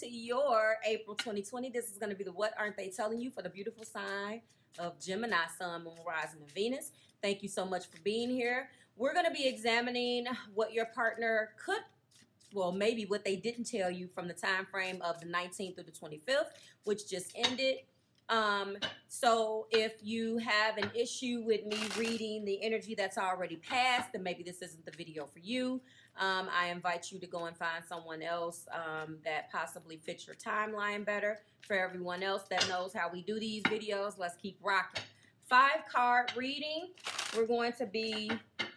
to your April 2020. This is going to be the What Aren't They Telling You for the beautiful sign of Gemini, Sun, Moon, Rising, and Venus. Thank you so much for being here. We're going to be examining what your partner could, well, maybe what they didn't tell you from the time frame of the 19th through the 25th, which just ended. So if you have an issue with me reading the energy that's already passed, then maybe this isn't the video for you. I invite you to go and find someone else that possibly fits your timeline better. For everyone else that knows how we do these videos, let's keep rocking. 5-card reading. We're going to be,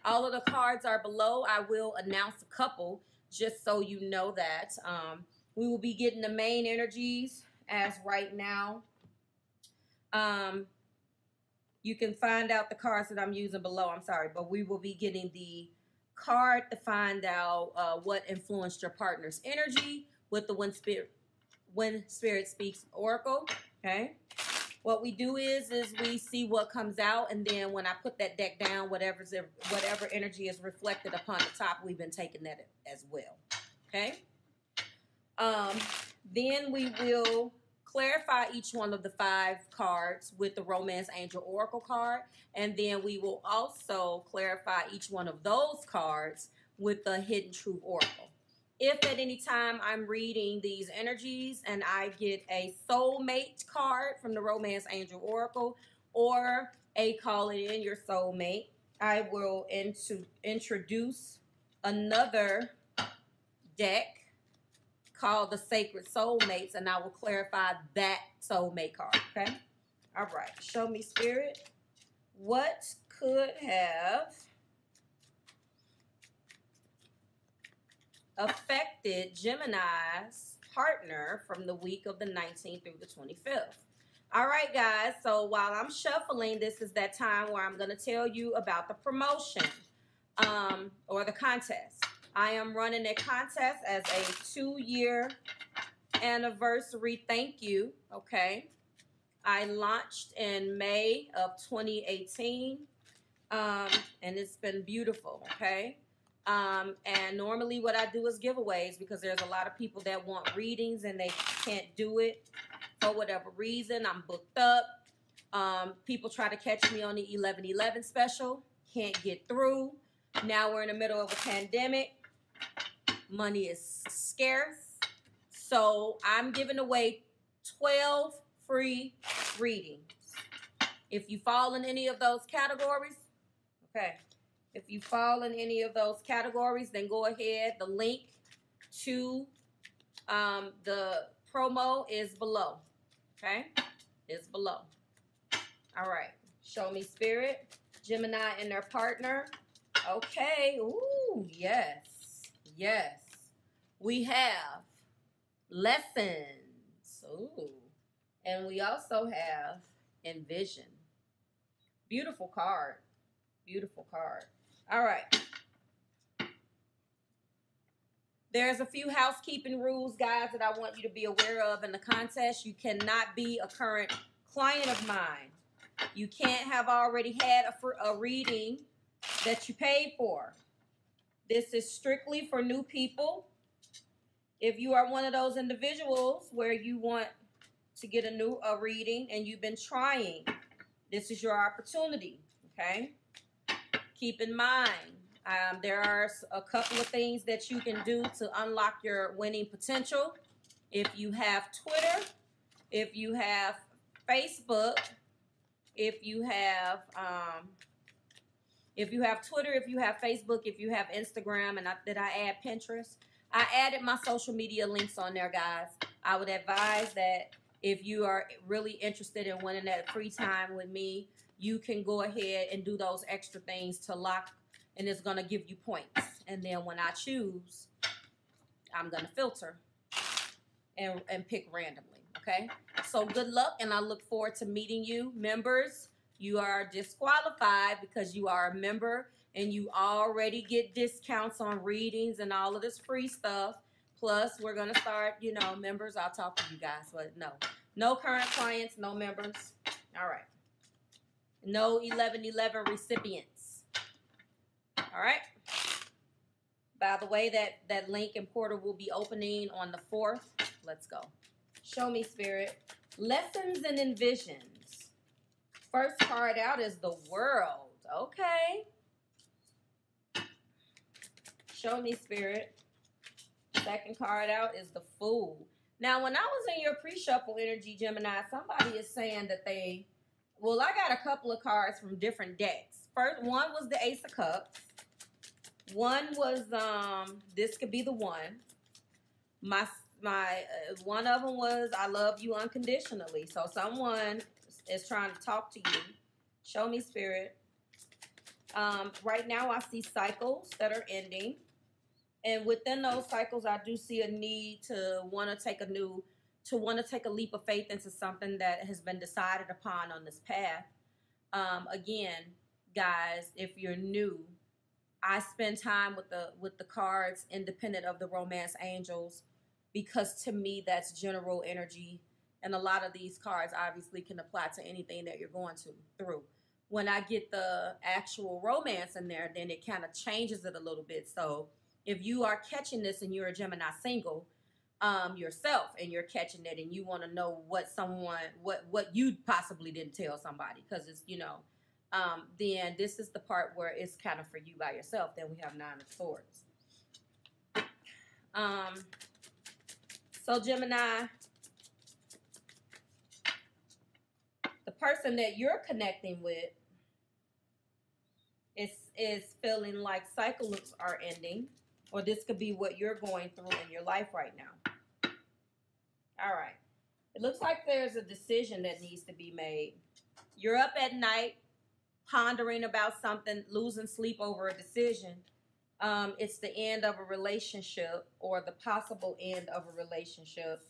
all of the cards are below. I will announce a couple just so you know that. We will be getting the main energies as right now. You can find out the cards that I'm using below. I'm sorry, but we will be getting the card to find out what influenced your partner's energy with the When Spirit Speaks Oracle. Okay. What we do is we see what comes out, and then when I put that deck down, whatever energy is reflected upon the top, we've been taking that as well. Okay. Then we will clarify each one of the 5 cards with the Romance Angel Oracle card. And then we will also clarify each one of those cards with the Hidden Truth Oracle. If at any time I'm reading these energies and I get a soulmate card from the Romance Angel Oracle or a calling in your soulmate, I will introduce another deck called the Sacred Soulmates, and I will clarify that soulmate card, okay? All right, show me, Spirit, what could have affected Gemini's partner from the week of the 19th through the 25th? All right, guys, so while I'm shuffling, this is that time where I'm going to tell you about the promotion or the contest. I am running a contest as a 2-year anniversary thank you, okay? I launched in May of 2018, and it's been beautiful, okay? And normally what I do is giveaways because there's a lot of people that want readings and they can't do it for whatever reason. I'm booked up. People try to catch me on the 11/11 special, can't get through. Now we're in the middle of a pandemic. Money is scarce, so I'm giving away 12 free readings. If you fall in any of those categories, okay, if you fall in any of those categories, then go ahead. The link to the promo is below, okay? It's below. All right, show me, Spirit, Gemini and their partner. Okay, ooh, yes, yes. We have lessons, ooh, and we also have envision. Beautiful card, beautiful card. All right. There's a few housekeeping rules, guys, that I want you to be aware of in the contest. You cannot be a current client of mine. You can't have already had a reading that you paid for. This is strictly for new people. If you are one of those individuals where you want to get a reading and you've been trying, this is your opportunity, okay? Keep in mind, there are a couple of things that you can do to unlock your winning potential. If you have Twitter, if you have Facebook, if you have Twitter, if you have Facebook, if you have Instagram, and did I add Pinterest? I added my social media links on there, guys. I would advise that if you are really interested in winning that free time with me, you can go ahead and do those extra things to lock, and it's going to give you points. And then when I choose, I'm going to filter and pick randomly, okay? So good luck, and I look forward to meeting you, members. You are disqualified because you are a member and you already get discounts on readings and all of this free stuff. Plus, we're going to start, you know, members. I'll talk to you guys, but no. No current clients, no members. All right. No 11/11 recipients. All right. By the way, that link and portal will be opening on the 4th. Let's go. Show me, Spirit. Lessons and envisions. First card out is the World. Okay. Show me, Spirit. Second card out is the Fool. Now, when I was in your pre-shuffle energy, Gemini, somebody is saying that they... Well, I got a couple of cards from different decks. First, one was the Ace of Cups. One was, this could be the one. One of them was, I love you unconditionally. So someone is trying to talk to you. Show me, Spirit. Right now I see cycles that are ending. And within those cycles, I do see a need to want to take a leap of faith into something that has been decided upon on this path. Again, guys, if you're new, I spend time with the cards independent of the romance angels, because to me that's general energy, and a lot of these cards obviously can apply to anything that you're going through. When I get the actual romance in there, then it kind of changes it a little bit. So if you are catching this and you're a Gemini single yourself, and you're catching it and you want to know what someone, what you possibly didn't tell somebody, because it's, you know, then this is the part where it's kind of for you by yourself. Then we have Nine of Swords. So Gemini, the person that you're connecting with is feeling like cycles are ending, or this could be what you're going through in your life right now. All right. It looks like there's a decision that needs to be made. You're up at night pondering about something, losing sleep over a decision. It's the end of a relationship, or the possible end of a relationship,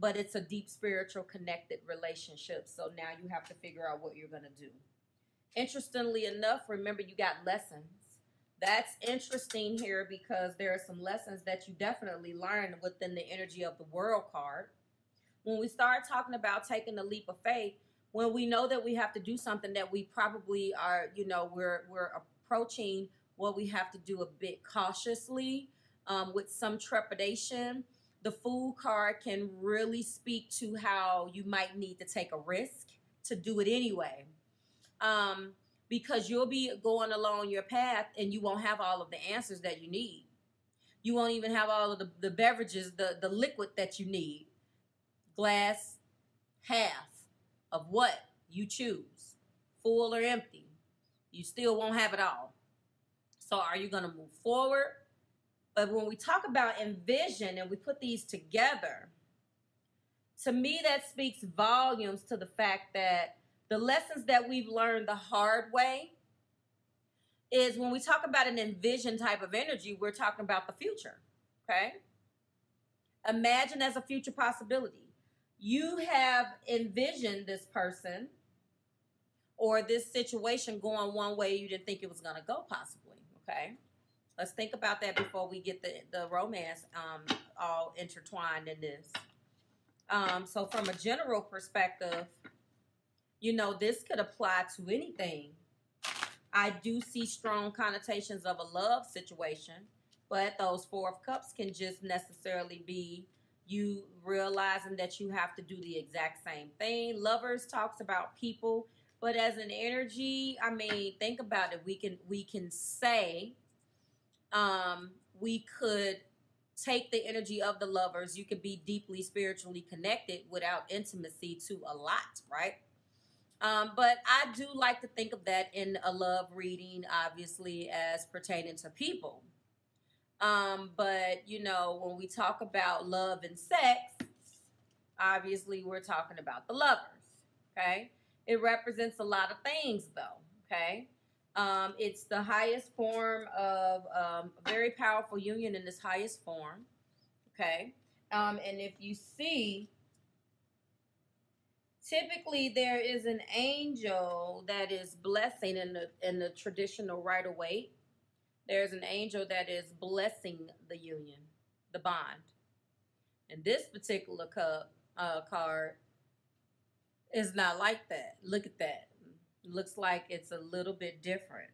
but it's a deep spiritual connected relationship. So now you have to figure out what you're going to do. Interestingly enough, remember you got lessons. That's interesting here, because there are some lessons that you definitely learned within the energy of the World card. When we start talking about taking the leap of faith, when we know that we have to do something that we probably are, you know, we're approaching what we have to do a bit cautiously, with some trepidation. The Fool card can really speak to how you might need to take a risk to do it anyway. Because you'll be going along your path and you won't have all of the answers that you need. You won't even have all of the beverages, the liquid that you need. Glass, half of what you choose, full or empty. You still won't have it all. So are you going to move forward? But when we talk about envision and we put these together, to me that speaks volumes to the fact that the lessons that we've learned the hard way is, when we talk about an envision type of energy, we're talking about the future, okay? Imagine as a future possibility. You have envisioned this person or this situation going one way you didn't think it was going to go possibly, okay? Let's think about that before we get the romance all intertwined in this. So from a general perspective... You know, this could apply to anything. I do see strong connotations of a love situation, but those Four of Cups can just necessarily be you realizing that you have to do the exact same thing. Lovers talks about people, but as an energy, I mean, think about it. We can say we could take the energy of the Lovers. You could be deeply spiritually connected without intimacy to a lot, right? But I do like to think of that in a love reading, obviously, as pertaining to people. But, you know, when we talk about love and sex, obviously we're talking about the Lovers, okay? It represents a lot of things, though, okay? It's the highest form of a very powerful union in its highest form, okay? And if you see... Typically, there is an angel that is blessing in the traditional rite of way. There's an angel that is blessing the union, the bond. And this particular card is not like that. Look at that. It looks like it's a little bit different.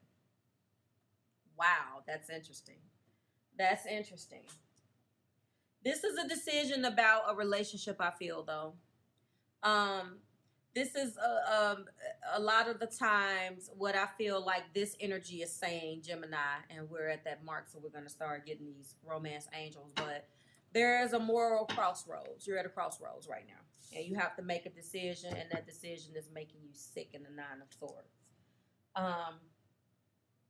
Wow, that's interesting. That's interesting. This is a decision about a relationship, I feel, though. This is a lot of the times what I feel like this energy is saying, Gemini, and we're at that mark, so we're going to start getting these romance angels. But there is a moral crossroads. You're at a crossroads right now, and you have to make a decision, and that decision is making you sick in the Nine of Swords.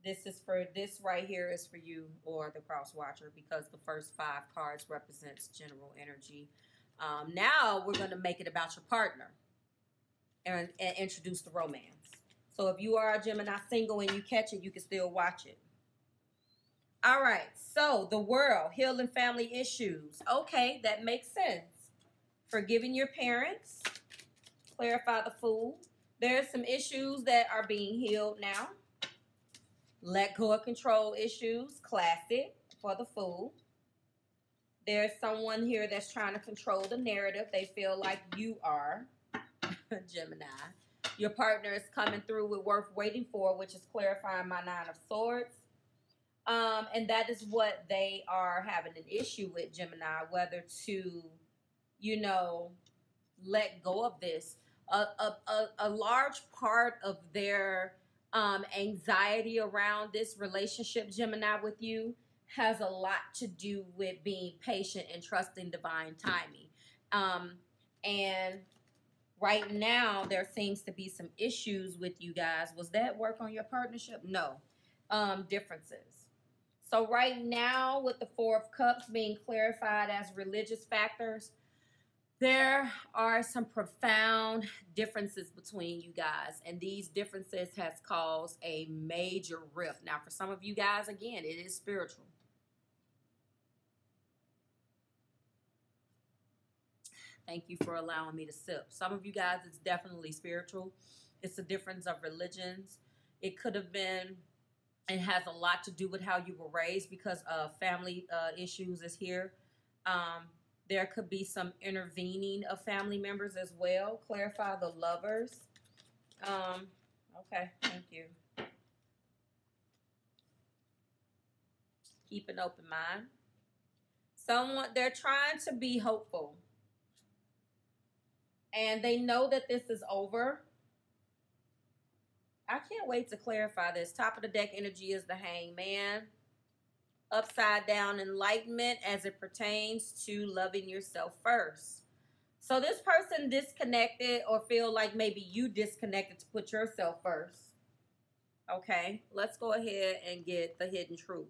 This is for, this right here is for you or the cross watcher, because the first 5 cards represents general energy. Now we're going to make it about your partner and introduce the romance. So if you are a Gemini single and you catch it, you can still watch it. All right, so the world, healing family issues. Okay, that makes sense. Forgiving your parents, clarify the fool. There's some issues that are being healed now. Let go of control issues, classic for the fool. There's someone here that's trying to control the narrative. They feel like you are, Gemini. Your partner is coming through with worth waiting for, which is clarifying my Nine of Swords. And that is what they are having an issue with, Gemini, whether to, you know, let go of this. A large part of their anxiety around this relationship, Gemini, with you has a lot to do with being patient and trusting divine timing. And right now, there seems to be some issues with you guys. Was that work on your partnership? No. Differences. So right now, with the Four of Cups being clarified as religious factors, there are some profound differences between you guys, and these differences has caused a major rift. Now, for some of you guys, again, it is spiritual. Thank you for allowing me to sip. Some of you guys, it's definitely spiritual. It's a difference of religions. It could have been, it has a lot to do with how you were raised, because family issues is here. There could be some intervening of family members as well. Clarify the lovers. Okay, thank you. Keep an open mind. Someone, they're trying to be hopeful. And they know that this is over. I can't wait to clarify this. Top of the deck energy is the Hangman. Upside down enlightenment as it pertains to loving yourself first. So this person disconnected, or feel like maybe you disconnected to put yourself first. Okay, let's go ahead and get the hidden truth.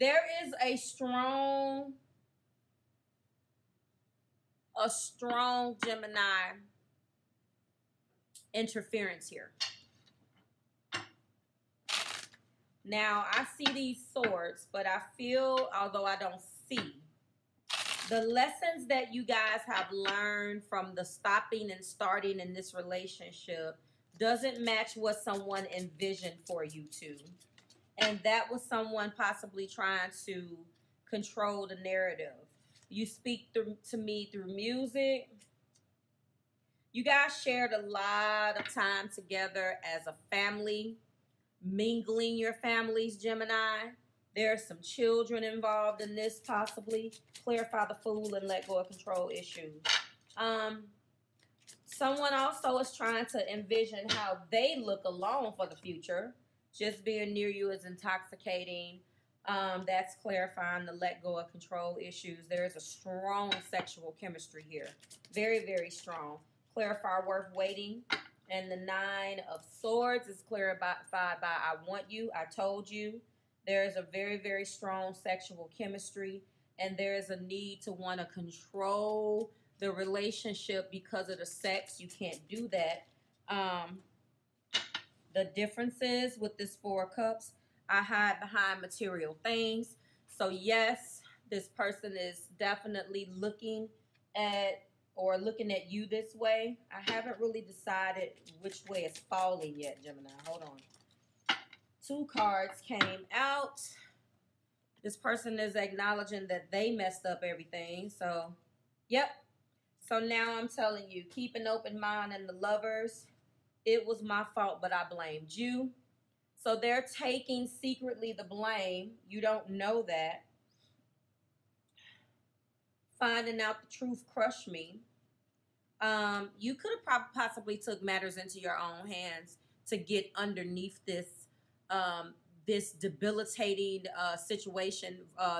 There is a strong Gemini interference here. Now, I see these swords, but I feel, although I don't see, the lessons that you guys have learned from the stopping and starting in this relationship doesn't match what someone envisioned for you two. And that was someone possibly trying to control the narrative. You speak to me through music. You guys shared a lot of time together as a family, mingling your families, Gemini. There are some children involved in this, possibly. Clarify the fool and let go of control issues. Someone also is trying to envision how they look alone for the future. Just being near you is intoxicating. That's clarifying the let go of control issues. There is a strong sexual chemistry here. Very, very strong. Clarify worth waiting. And the Nine of Swords is clarified by I want you, I told you. There is a very, very strong sexual chemistry. And there is a need to want to control the relationship because of the sex. You can't do that. The differences with this Four of Cups, I hide behind material things. So yes, this person is definitely looking at, or looking at you this way. I haven't really decided which way it's falling yet, Gemini. Hold on. 2 cards came out. This person is acknowledging that they messed up everything. So, yep. So now I'm telling you, keep an open mind and the lovers. It was my fault, but I blamed you. So they're taking secretly the blame. You don't know that. Finding out the truth crushed me. You could have possibly took matters into your own hands to get underneath this this debilitating situation,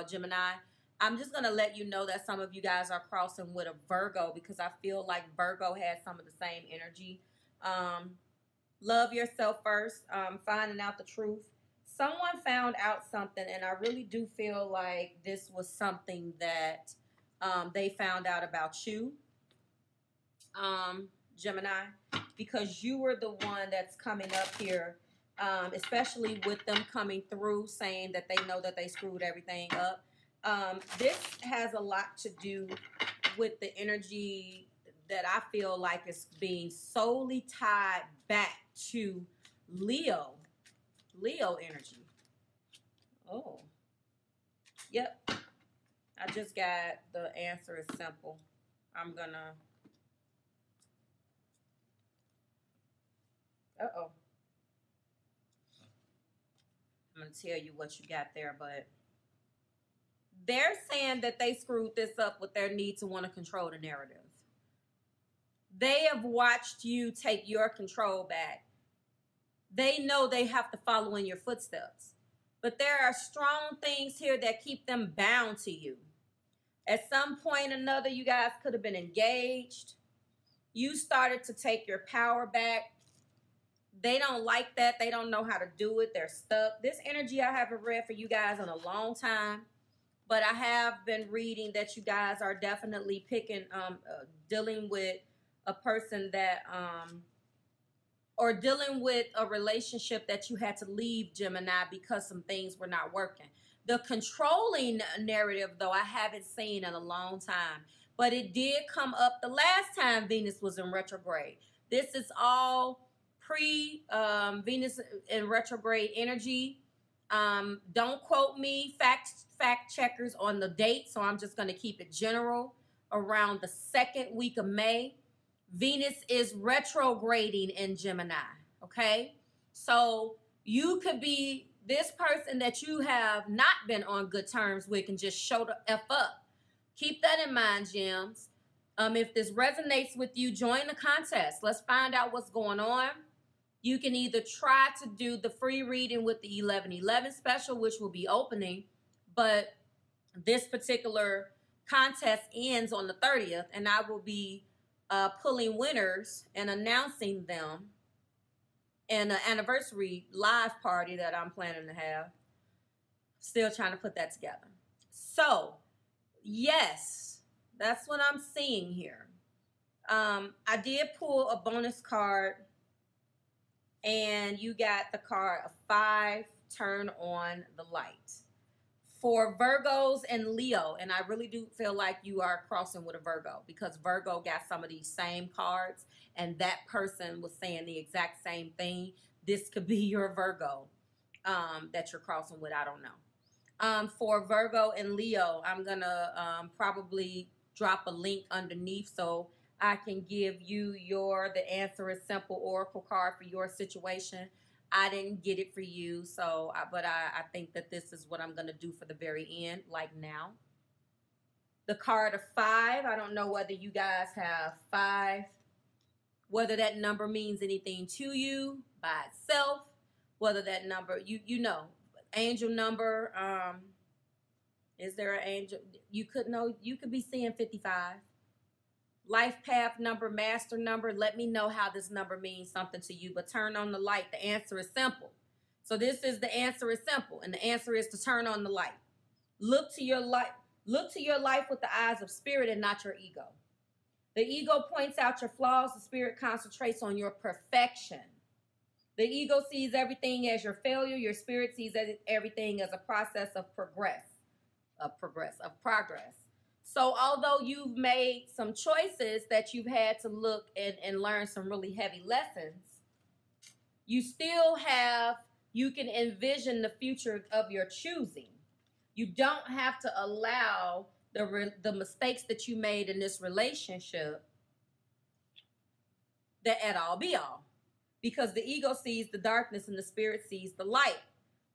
Gemini. I'm just going to let you know that some of you guys are crossing with a Virgo because I feel like Virgo has some of the same energy. Love yourself first, finding out the truth. Someone found out something, and I really do feel like this was something that they found out about you, Gemini, because you were the one that's coming up here, especially with them coming through saying that they know that they screwed everything up. This has a lot to do with the energy that I feel like is being solely tied back to Leo, Leo energy. Oh, yep. I just got the answer is simple. I'm gonna, I'm gonna tell you what you got there, but they're saying that they screwed this up with their need to want to control the narrative. They have watched you take your control back. They know they have to follow in your footsteps. But there are strong things here that keep them bound to you. At some point or another, you guys could have been engaged. You started to take your power back. They don't like that. They don't know how to do it. They're stuck. This energy I haven't read for you guys in a long time. But I have been reading that you guys are definitely picking, dealing with a person that, or dealing with a relationship that you had to leave, Gemini, because some things were not working. The controlling narrative, though, I haven't seen in a long time. But it did come up the last time Venus was in retrograde. This is all pre-Venus in retrograde energy. Don't quote me, fact checkers, on the date, so I'm just going to keep it general. Around the second week of May, Venus is retrograding in Gemini, okay? So you could be this person that you have not been on good terms with and just show the F up. Keep that in mind, Gems. If this resonates with you, join the contest. Let's find out what's going on. You can either try to do the free reading with the 11/11 special, which will be opening, but this particular contest ends on the 30th, and I will be pulling winners and announcing them in an anniversary live party that I'm planning to have. Still trying to put that together. So, yes, that's what I'm seeing here. I did pull a bonus card, and you got the card of 5, turn on the light. For Virgos and Leo, and I really do feel like you are crossing with a Virgo because Virgo got some of these same cards, and that person was saying the exact same thing. This could be your Virgo that you're crossing with. I don't know. For Virgo and Leo, I'm going to probably drop a link underneath so I can give you your The Answer is Simple Oracle card for your situation. I didn't get it for you, so but I think that this is what I'm going to do for the very end, like now. The card of 5, I don't know whether you guys have 5, whether that number means anything to you by itself, whether that number, you know, angel number, is there an angel? You could know, you could be seeing 55. Life path number, master number. Let me know how this number means something to you. But turn on the light. The answer is simple. So this is the answer is simple, and the answer is to turn on the light. Look to your life. Look to your life with the eyes of spirit and not your ego. The ego points out your flaws. The spirit concentrates on your perfection. The ego sees everything as your failure. Your spirit sees everything as a process of progress. Of progress. So although you've made some choices that you've had to look and learn some really heavy lessons, you still have, you can envision the future of your choosing. You don't have to allow the mistakes that you made in this relationship the at all be all. because the ego sees the darkness and the spirit sees the light.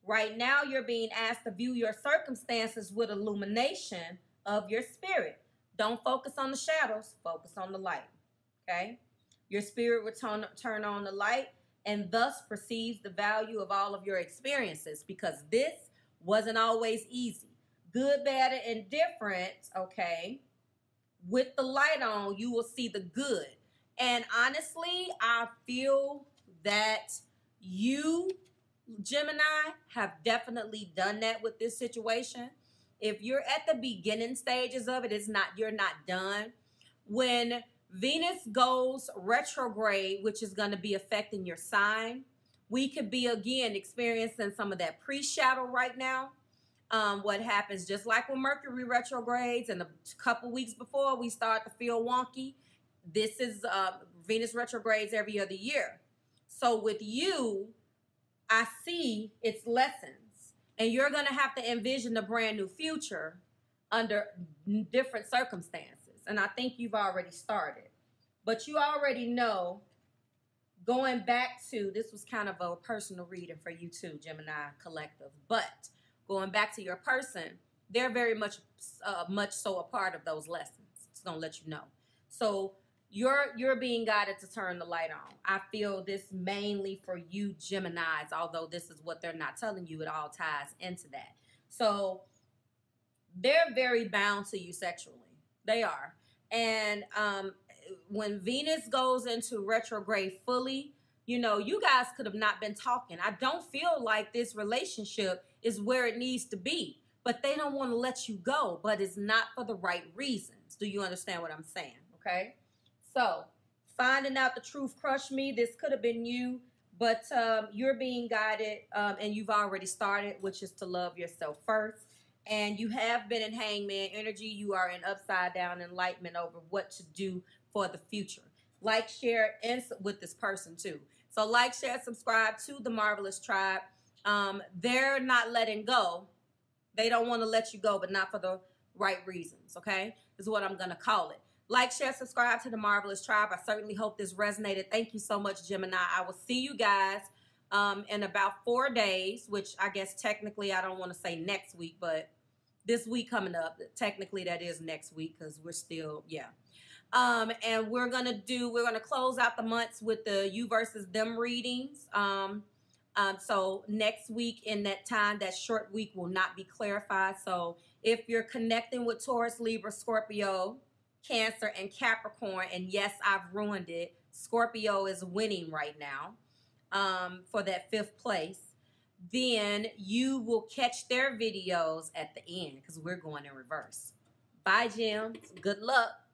Right now, you're being asked to view your circumstances with illumination of your spirit. Don't focus on the shadows, focus on the light, okay? Your spirit will turn on the light and thus perceives the value of all of your experiences, because this wasn't always easy. Good, bad, and indifferent, okay? With the light on, you will see the good. And honestly, I feel that you, Gemini, have definitely done that with this situation. If you're at the beginning stages of it, you're not done. When Venus goes retrograde, which is going to be affecting your sign, we could be, again, experiencing some of that pre-shadow right now. What happens, just like when Mercury retrogrades and a couple weeks before, we start to feel wonky. This is Venus retrogrades every other year. So with you, I see it's lessons. And you're going to have to envision a brand new future under different circumstances. And I think you've already started. But you already know, going back to, this was kind of a personal reading for you too, Gemini Collective. But going back to your person, they're very much so a part of those lessons. Just going to let you know. So you're being guided to turn the light on. I feel this mainly for you Geminis, although this is what they're not telling you. It all ties into that. So they're very bound to you sexually. They are. And when Venus goes into retrograde fully, you know, you guys could have not been talking. I don't feel like this relationship is where it needs to be, but they don't want to let you go, but it's not for the right reasons. Do you understand what I'm saying? Okay. So, finding out the truth crushed me. This could have been you, but you're being guided, and you've already started, which is to love yourself first. And you have been in hangman energy. You are in upside down enlightenment over what to do for the future. Like, share, and with this person too. So, like, share, subscribe to the Marvelous Tribe. They're not letting go. They don't want to let you go, but not for the right reasons, okay? Is what I'm going to call it. Like, share, subscribe to the Marvelous Tribe. I certainly hope this resonated. Thank you so much, Gemini. I will see you guys in about 4 days, which I guess technically I don't want to say next week, but this week coming up, technically that is next week because we're still, yeah. And we're going to close out the months with the you versus them readings. So next week in that time, that short week will not be clarified. So if you're connecting with Taurus, Libra, Scorpio, Cancer, and Capricorn, and yes, I've ruined it, Scorpio is winning right now for that 5th place, then you will catch their videos at the end because we're going in reverse. Bye, Gems. Good luck.